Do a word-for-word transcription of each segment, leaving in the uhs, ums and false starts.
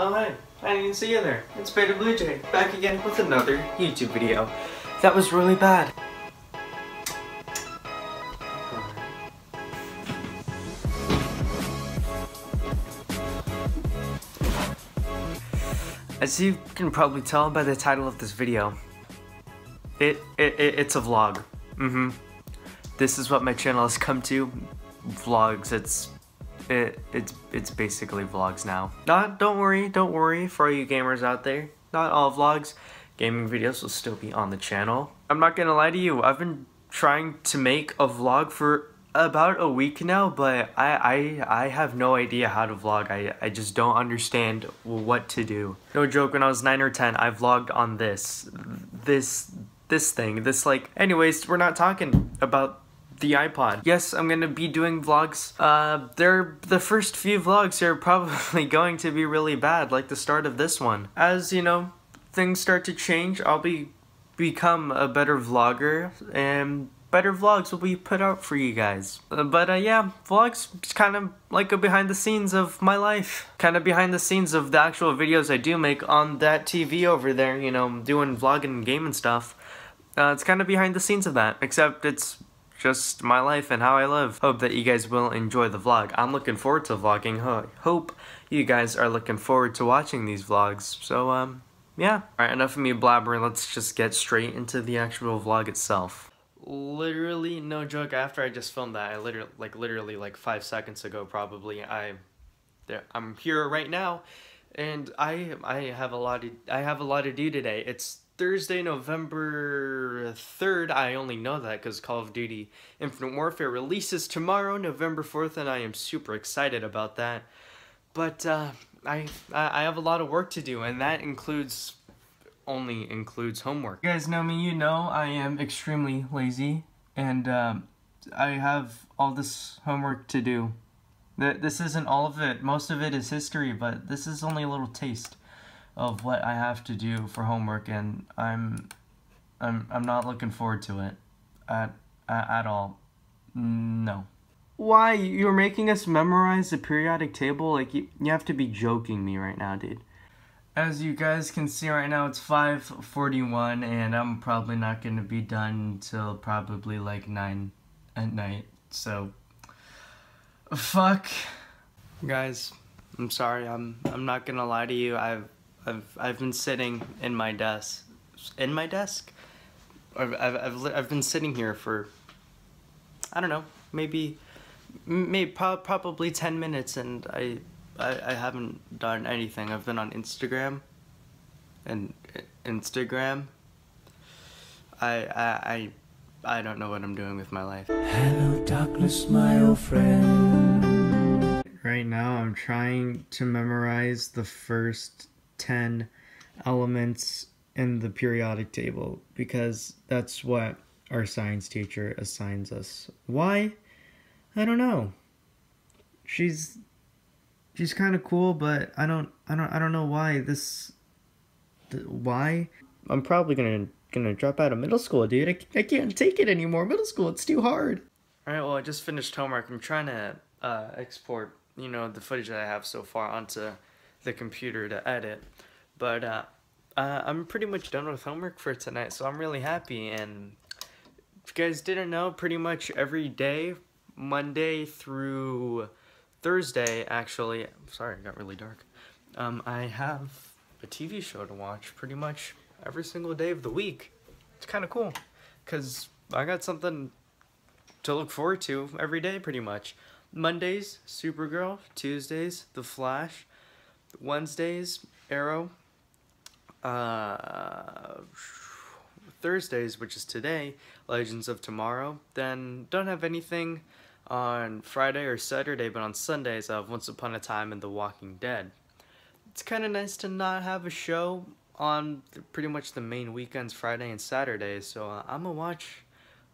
Oh hi, I didn't see you there. It's BetaBlueJay, back again with another YouTube video. That was really bad. As you can probably tell by the title of this video, it, it, it it's a vlog. Mm-hmm. This is what my channel has come to. Vlogs. It's it it's it's basically vlogs now. Not don't worry, don't worry for all you gamers out there. Not all vlogs, gaming videos will still be on the channel. I'm not gonna lie to you. I've been trying to make a vlog for about a week now, but I, I I have no idea how to vlog. I, I just don't understand what to do. No joke, when I was nine or ten, I vlogged on this, this, this thing, this like, anyways, we're not talking about the iPod. Yes, I'm gonna be doing vlogs. Uh, they're, the first few vlogs are probably going to be really bad, like the start of this one. As, you know, things start to change, I'll be, become a better vlogger, and better vlogs will be put out for you guys. Uh, but uh, yeah, vlogs, it's kind of like a behind the scenes of my life. Kind of behind the scenes of the actual videos I do make on that T V over there, you know, doing vlogging and gaming stuff. Uh, it's kind of behind the scenes of that, except it's just my life and how I live. Hope that you guys will enjoy the vlog. I'm looking forward to vlogging. Ho hope you guys are looking forward to watching these vlogs. So, um, yeah. Alright, enough of me blabbering. Let's just get straight into the actual vlog itself. Literally, no joke, after I just filmed that, I literally, like, literally, like, five seconds ago, probably, I, there, I'm here right now, and I, I have a lot to, I have a lot to do today. It's Thursday, November third, I only know that because Call of Duty Infinite Warfare releases tomorrow, November fourth, and I am super excited about that, but, uh, I, I have a lot of work to do, and that includes... only includes homework. You guys know me, you know I am extremely lazy, and um, I have all this homework to do. Th this isn't all of it, most of it is history, but this is only a little taste of what I have to do for homework, and I'm I'm, I'm not looking forward to it at, at, at all. No. Why? You're making us memorize the periodic table? Like, you, you have to be joking me right now, dude. As you guys can see right now, it's five forty-one, and I'm probably not going to be done until probably like nine at night, so fuck. Guys, I'm sorry, I'm I'm not going to lie to you, I've, I've, I've been sitting in my desk, in my desk? I've, I've, I've, I've been sitting here for, I don't know, maybe, maybe probably ten minutes, and I... I, I haven't done anything. I've been on Instagram, and Instagram. I, I I I don't know what I'm doing with my life. Hello, darkness, my old friend. Right now, I'm trying to memorize the first ten elements in the periodic table because that's what our science teacher assigns us. Why? I don't know. She's. She's kind of cool, but I don't, I don't, I don't know why this, th why? I'm probably gonna, gonna drop out of middle school, dude. I, I can't take it anymore. Middle school, it's too hard. All right, well, I just finished homework. I'm trying to uh, export, you know, the footage that I have so far onto the computer to edit. But uh, uh, I'm pretty much done with homework for tonight, so I'm really happy. And if you guys didn't know, pretty much every day, Monday through Thursday, actually, sorry, it got really dark, um, I have a T V show to watch pretty much every single day of the week. It's kind of cool, because I got something to look forward to every day, pretty much. Mondays, Supergirl, Tuesdays, The Flash, Wednesdays, Arrow, uh, Thursdays, which is today, Legends of Tomorrow, then don't have anything on Friday or Saturday, but on Sundays I have Once Upon a Time and The Walking Dead. It's kind of nice to not have a show on the, pretty much the main weekends, Friday and Saturday, so uh, I'm gonna watch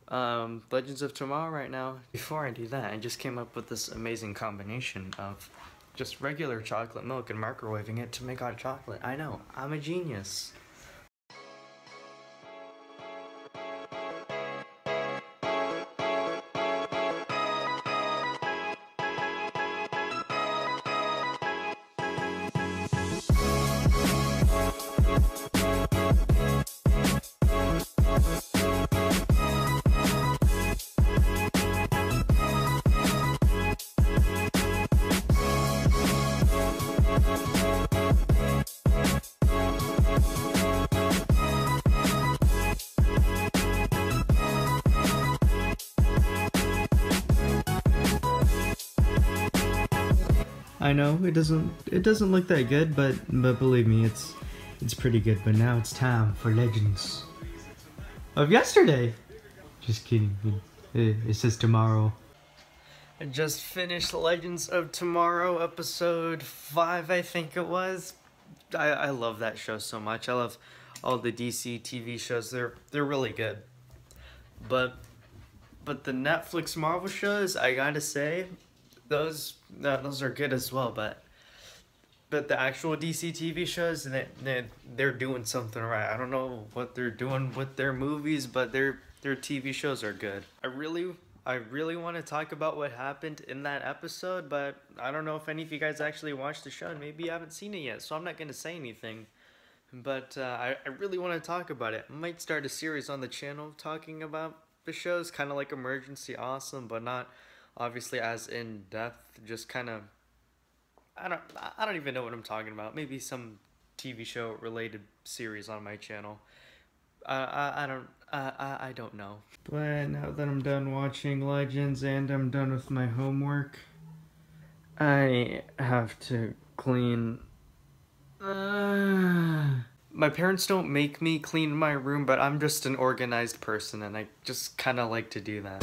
um, Legends of Tomorrow right now. Before I do that, I just came up with this amazing combination of just regular chocolate milk and microwaving it to make hot chocolate. I know, I'm a genius. I know it doesn't it doesn't look that good, but but believe me, it's it's pretty good. But now it's time for Legends of Yesterday. Just kidding. It, it says tomorrow. I just finished Legends of Tomorrow, episode five, I think it was. I, I love that show so much. I love all the D C T V shows. They're they're really good. But but the Netflix Marvel shows, I gotta say, those uh, those are good as well. But but the actual D C T V shows, they, they they're doing something right. I don't know what they're doing with their movies, but their their T V shows are good. I really. I really want to talk about what happened in that episode, but I don't know if any of you guys actually watched the show, and maybe you haven't seen it yet, so I'm not going to say anything. But uh, I, I really want to talk about it. I might start a series on the channel talking about the shows, kind of like Emergency Awesome, but not obviously as in-depth, just kind of, I don't, I don't even know what I'm talking about. Maybe some T V show-related series on my channel. Uh, I, I don't uh, I, I don't know. But now that I'm done watching Legends and I'm done with my homework, I have to clean. Uh... My parents don't make me clean my room, but I'm just an organized person and I just kind of like to do that.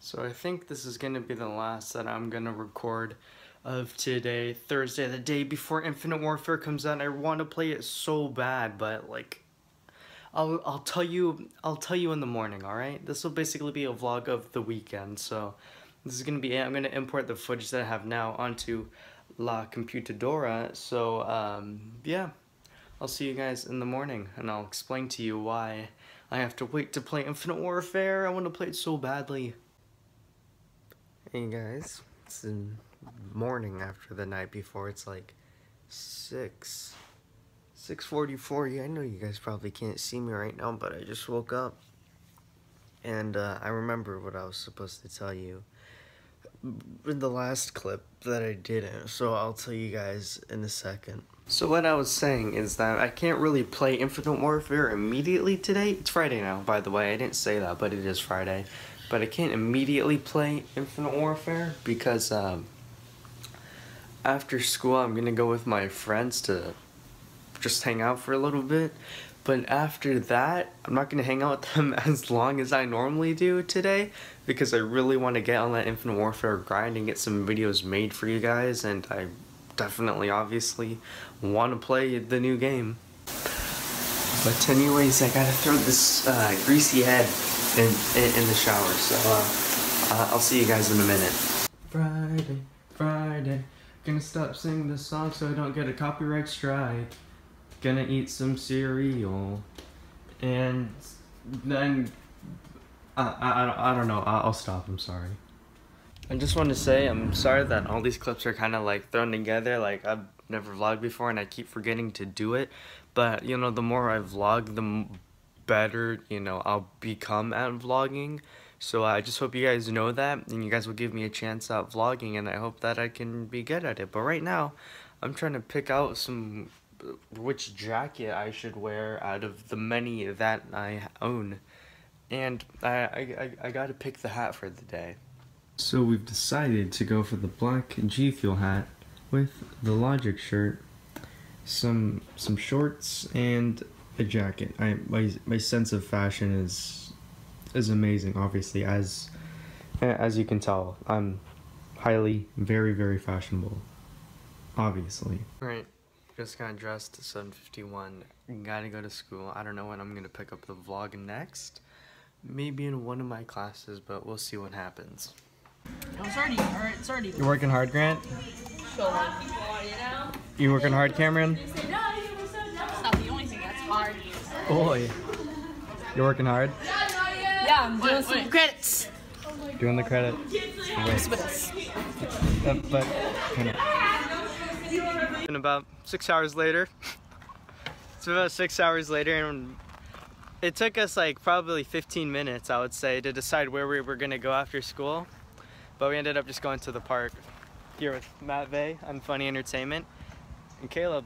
So I think this is going to be the last that I'm going to record of today, Thursday, the day before Infinite Warfare comes out. I want to play it so bad, but like, I'll, I'll tell you, I'll tell you in the morning, alright? This will basically be a vlog of the weekend, so this is going to be it. I'm going to import the footage that I have now onto La Computadora, so um, yeah. I'll see you guys in the morning, and I'll explain to you why I have to wait to play Infinite Warfare. I want to play it so badly. Hey guys, it's the morning after the night before. It's like six, six forty-four. Yeah, I know you guys probably can't see me right now, but I just woke up. And uh, I remember what I was supposed to tell you in the last clip that I didn't, so I'll tell you guys in a second. So what I was saying is that I can't really play Infinite Warfare immediately today. It's Friday now, by the way. I didn't say that, but it is Friday. But I can't immediately play Infinite Warfare because um, after school I'm going to go with my friends to just hang out for a little bit. But after that, I'm not going to hang out with them as long as I normally do today because I really want to get on that Infinite Warfare grind and get some videos made for you guys. And I definitely, obviously, want to play the new game. But anyways, I got to throw this uh, greasy head In, in, in the shower, so uh, uh, I'll see you guys in a minute. Friday, Friday, gonna stop singing this song so I don't get a copyright strike. Gonna eat some cereal, and then I I, I, I don't know. I'll stop. I'm sorry. I just want to say I'm sorry that all these clips are kind of like thrown together. Like I've never vlogged before, and I keep forgetting to do it. But you know, the more I vlog, the m better, you know, I'll become at vlogging. So I just hope you guys know that, and you guys will give me a chance at vlogging, and I hope that I can be good at it. But right now, I'm trying to pick out some which jacket I should wear out of the many that I own, and I I, I, I gotta pick the hat for the day. So we've decided to go for the black G Fuel hat with the Logic shirt, some some shorts, and a jacket. I my my sense of fashion is is amazing. Obviously, as as you can tell, I'm highly, very, very fashionable. Obviously. All right, just got dressed. seven fifty-one. Gotta go to school. I don't know when I'm gonna pick up the vlog next. Maybe in one of my classes, but we'll see what happens. It's already hard. It's already. You're working hard, Grant. So hard. You working hard, Cameron? Boy, you're working hard? Yeah, I'm doing wait, some wait. credits. doing the credits. Uh, but and about six hours later, it's about six hours later, and it took us like probably fifteen minutes, I would say, to decide where we were gonna go after school. But we ended up just going to the park here with Matt Vey on Funny Entertainment and Caleb,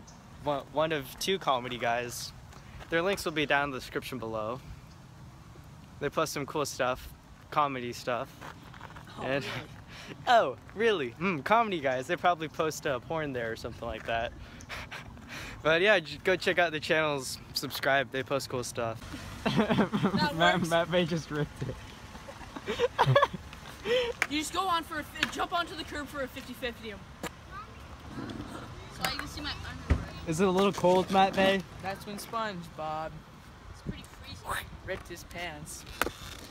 one of two comedy guys. Their links will be down in the description below. They post some cool stuff, comedy stuff. Oh, and really? Oh, really? Hmm, comedy guys. They probably post a porn there or something like that. But yeah, go check out the channels, subscribe, they post cool stuff. Matt, Matt Vey just ripped it. You just go on for a, jump onto the curb for a fifty fifty. So I can see my underwear. Is it a little cold, Matt Vey? That's when SpongeBob, it's pretty freezing, ripped his pants.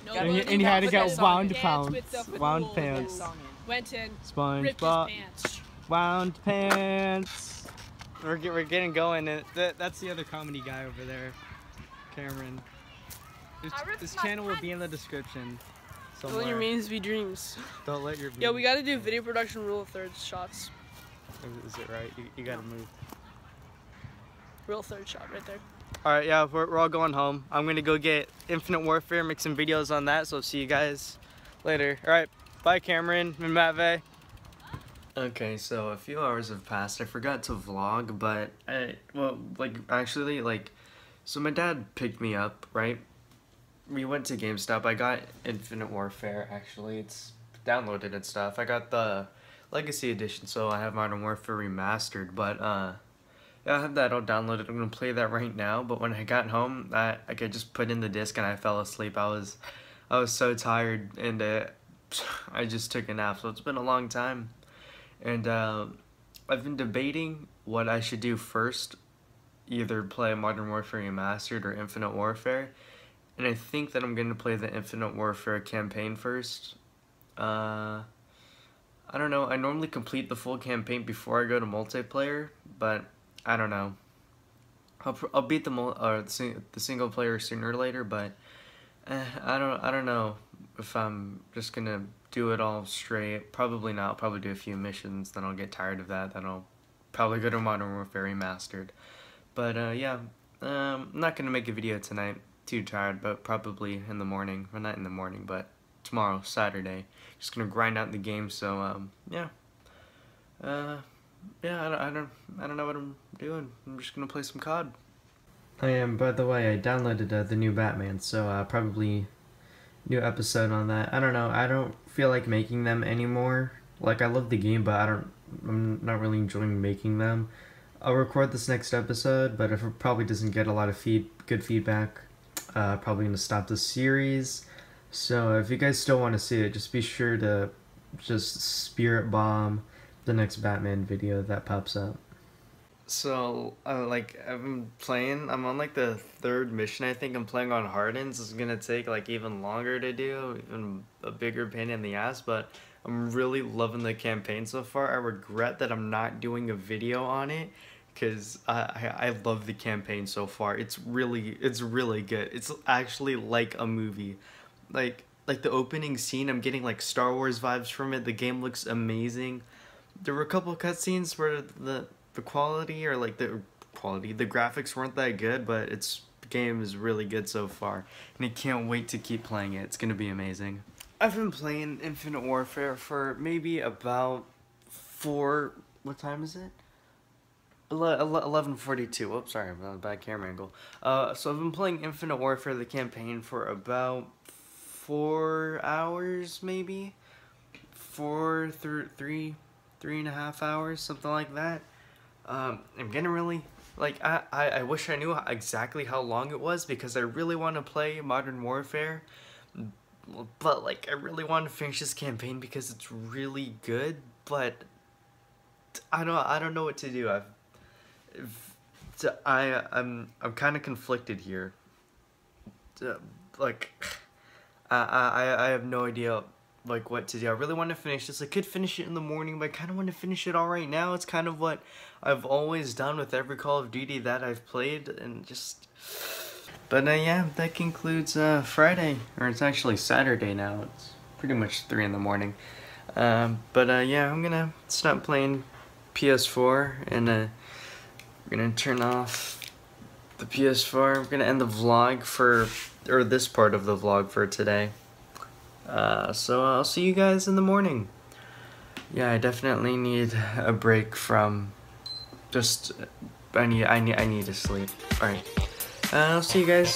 No, and, he, and he had to get wound pants. Pants. With the, with wound the pants. Went in, SpongeBob, pants. Wound pants. We're, get, we're getting going. That, that's the other comedy guy over there, Cameron. This, this channel pants. will be in the description. Somewhere. Don't let your means be dreams. Don't let your means. Yeah, we gotta do video production rule of thirds shots. Is it right? You, you gotta no. move. Real third shot right there. Alright, yeah, we're, we're all going home. I'm gonna go get Infinite Warfare, make some videos on that, so I'll see you guys later. Alright, bye Cameron and Matt Vey. Okay, so a few hours have passed. I forgot to vlog, but I, well, like, actually, like, so my dad picked me up, right? We went to GameStop. I got Infinite Warfare, actually. It's downloaded and stuff. I got the Legacy Edition, so I have Modern Warfare Remastered. But, uh, yeah, I have that all downloaded. I'm going to play that right now. But when I got home, I, I could just put in the disc and I fell asleep. I was I was so tired, and uh, I just took a nap. So it's been a long time. And uh, I've been debating what I should do first. Either play Modern Warfare Remastered or Infinite Warfare. And I think that I'm going to play the Infinite Warfare campaign first. Uh, I don't know. I normally complete the full campaign before I go to multiplayer, but I don't know. I'll, I'll beat the, uh, the single player sooner or later, but eh, I don't I don't know if I'm just going to do it all straight. Probably not. I'll probably do a few missions, then I'll get tired of that. Then I'll probably go to Modern Warfare Remastered. But uh, yeah, um, I'm not going to make a video tonight. Too tired, but probably in the morning. Well, not in the morning, but tomorrow, Saturday. Just gonna grind out the game. So um, yeah, uh, yeah. I don't, I don't, I don't know what I'm doing. I'm just gonna play some C O D. I am. By the way, I downloaded uh, the new Batman, so uh, probably new episode on that. I don't know. I don't feel like making them anymore. Like I love the game, but I don't. I'm not really enjoying making them. I'll record this next episode, but if it probably doesn't get a lot of feed, good feedback. Uh, probably gonna stop the series, so if you guys still want to see it, just be sure to just spirit bomb the next Batman video that pops up. So uh, like I'm playing, I'm on like the third mission. I think I'm playing on Harden's. It's gonna take like even longer to do, even a bigger pain in the ass. But I'm really loving the campaign so far. I regret that I'm not doing a video on it, because I, I love the campaign so far. It's really, it's really good. It's actually like a movie. Like, like the opening scene, I'm getting like Star Wars vibes from it. The game looks amazing. There were a couple cutscenes where the, the quality or like the quality, the graphics weren't that good, but it's, the game is really good so far. And I can't wait to keep playing it. It's going to be amazing. I've been playing Infinite Warfare for maybe about four, what time is it? eleven forty-two. Oops, sorry, I'm on a bad camera angle. Uh, so I've been playing Infinite Warfare, the campaign, for about four hours, maybe? Four, th three, three and a half hours, something like that. Um, I'm getting really, like, I, I, I wish I knew exactly how long it was, because I really want to play Modern Warfare, but, like, I really want to finish this campaign because it's really good, but I don't, I don't know what to do. I've I I'm I'm kind of conflicted here. Like, I I I have no idea like what to do. I really want to finish this. I could finish it in the morning, but I kind of want to finish it all right now. It's kind of what I've always done with every Call of Duty that I've played, and just. But uh, yeah, that concludes uh, Friday, or it's actually Saturday now. It's pretty much three in the morning. Um, but uh, yeah, I'm gonna stop playing P S four and uh, we're gonna turn off the P S four. We're gonna end the vlog for, or this part of the vlog for today. Uh, so I'll see you guys in the morning. Yeah, I definitely need a break from just. I need. I need. I need to sleep. All right. Uh, I'll see you guys.